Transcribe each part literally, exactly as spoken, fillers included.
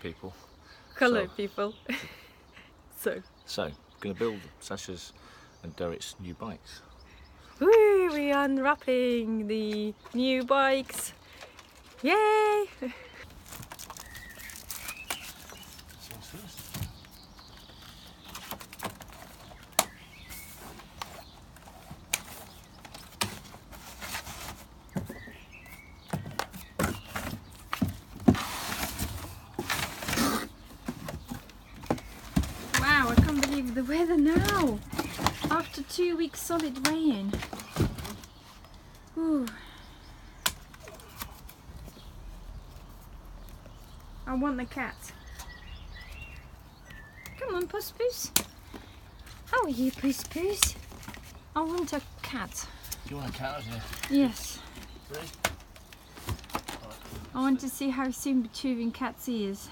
people. Hello, so, people. so. So, going to build Sasha's and Derek's new bikes. Woo! We are unwrapping the new bikes. Yay! The weather now, after two weeks solid rain. Ooh. I want the cat. Come on, Puss Puss. How are you, Puss Puss? I want a cat. You want a cat out here? Yes. Ready? I want to see how soon retrieving cat's ears.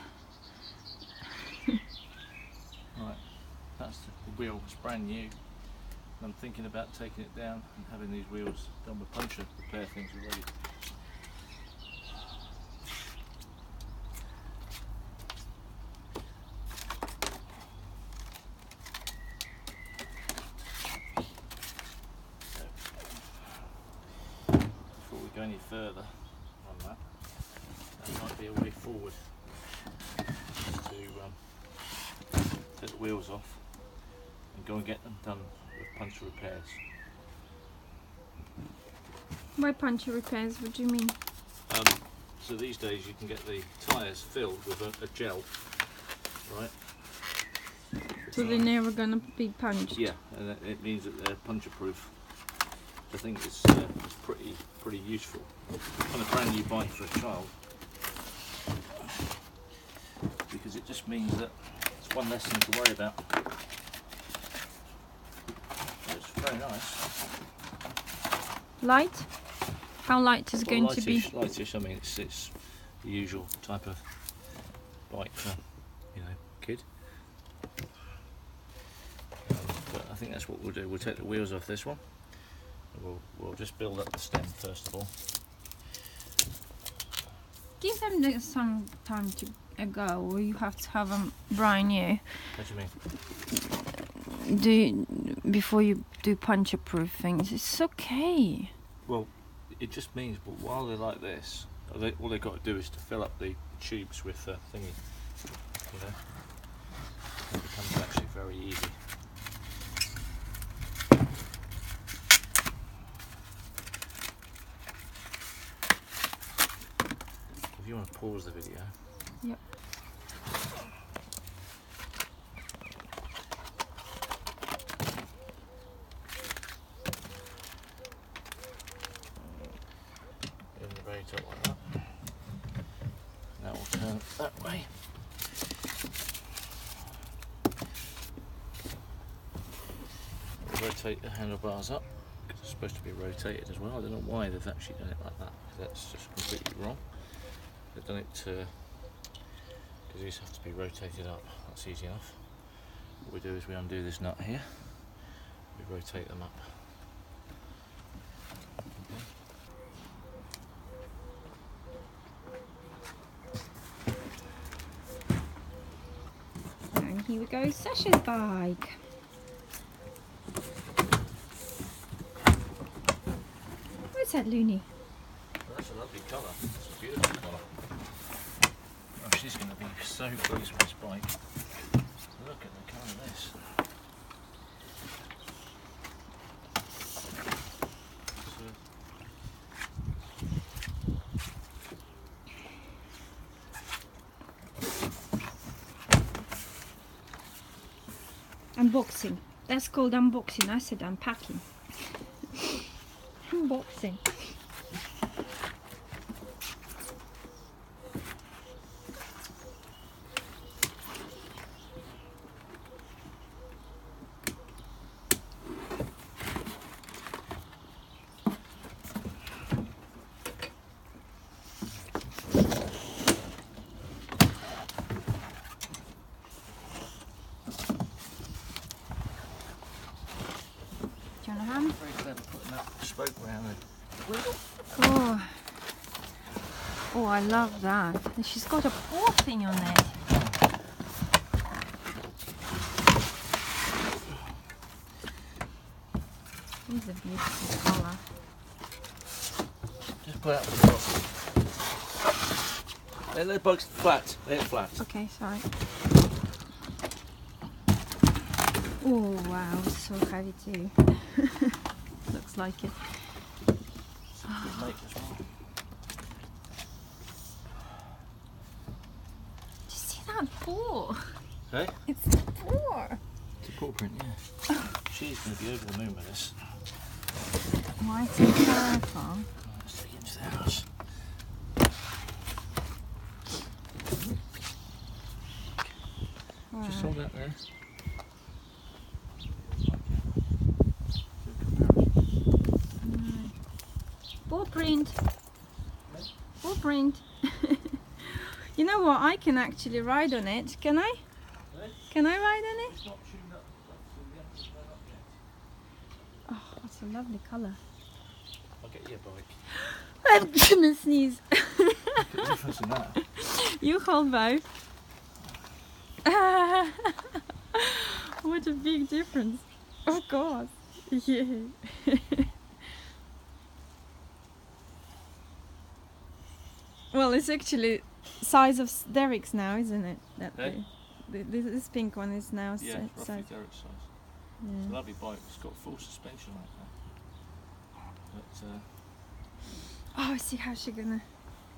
That's the wheel, it's brand new. I'm thinking about taking it down and having these wheels done with puncture. The pair things are ready. Before we go any further on that, that might be a way forward to um, take the wheels off. Go and get them done with puncture repairs. Why puncture repairs? What do you mean? Um, so these days you can get the tyres filled with a, a gel, right? So they're never going to be punched? Yeah, and it, it means that they're puncture proof. I think it's, uh, it's pretty, pretty useful on a brand new bike for a child, because it just means that it's one less thing to worry about. Very nice. Light? How light is it well, going lightish, to be? Lightish, I mean, it's, it's the usual type of bike for, you know, kid. Um, but I think that's what we'll do. We'll take the wheels off this one. We'll, we'll just build up the stem first of all. Give them the, some time to uh, go, or you have to have them brand new. What do you mean? Do you, before you do puncture proof things, it's okay. Well, it just means, but while they're like this, they, all they've got to do is to fill up the tubes with uh, thingy, you know. It becomes actually very easy. If you want to pause the video. Yep. That way. Rotate the handlebars up, because it's supposed to be rotated as well. I don't know why they've actually done it like that. That's just completely wrong. They've done it to, because these have to be rotated up. That's easy enough. What we do is we undo this nut here. We rotate them up. Here we go, Sasha's bike. What's that, Looney? Well, that's a lovely colour. It's a beautiful colour. Oh, she's going to be so pleased with this bike. Look at the colour of this. Unboxing. That's called unboxing. I said unpacking. Unboxing. Oh, I love that. And she's got a paw thing on it. He's a beautiful colour. Just put out the box. They're the box flat. They're flat. Okay, sorry. Oh wow, so heavy too. Looks like it. Do you see that paw? Hey? It's a paw. It's a paw print, yeah. She's going to be over the moon with this. Why so careful? Right, let's take it into the house. Right. Just hold that there. Print, full print. You know what? I can actually ride on it. Can I? Can I ride on it? Oh, that's a lovely colour. I'll get you a bike. I'm gonna sneeze. You hold both. What a big difference! Of course. Yeah. Well, it's actually size of Derek's now, isn't it? That hey? the, the, this pink one is now yeah, roughly size. Derek's size. Yeah. It's a lovely bike. It's got full suspension like that. But, uh, oh, see how she's gonna.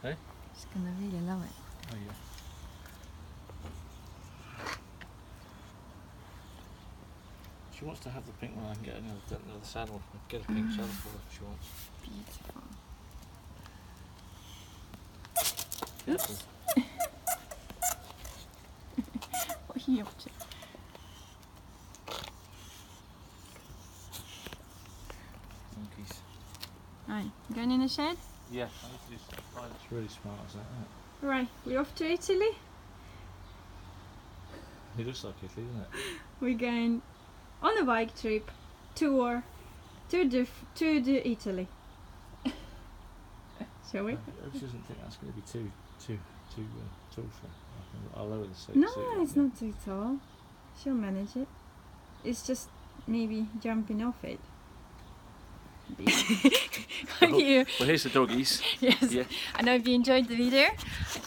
Hey? She's gonna really love it. Oh yeah. She wants to have the pink one. I can get another, another saddle. I can get a pink mm. saddle for her if she wants. Beautiful. What are you up to? Monkeys. Right, going in the shed? Yeah, I need to do something. It's really smart, is that it? Right, we're off to Italy. It looks like Italy, doesn't it? We're going on a bike trip, tour, to do, to do Italy. Shall we? I hope she doesn't think that's going to be too, too, too uh, tall for her. I'll lower the seat. No, seat it's not too tall. She'll manage it. It's just maybe jumping off it. Well, you. Well, here's the doggies. Yes. Yeah. I know if you enjoyed the video,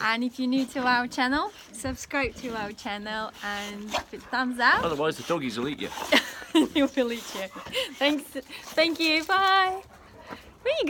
and if you're new to our channel, subscribe to our channel and give it a thumbs up. Otherwise, the doggies will eat you. They will eat you. Thanks. Thank you. Bye. Where you go?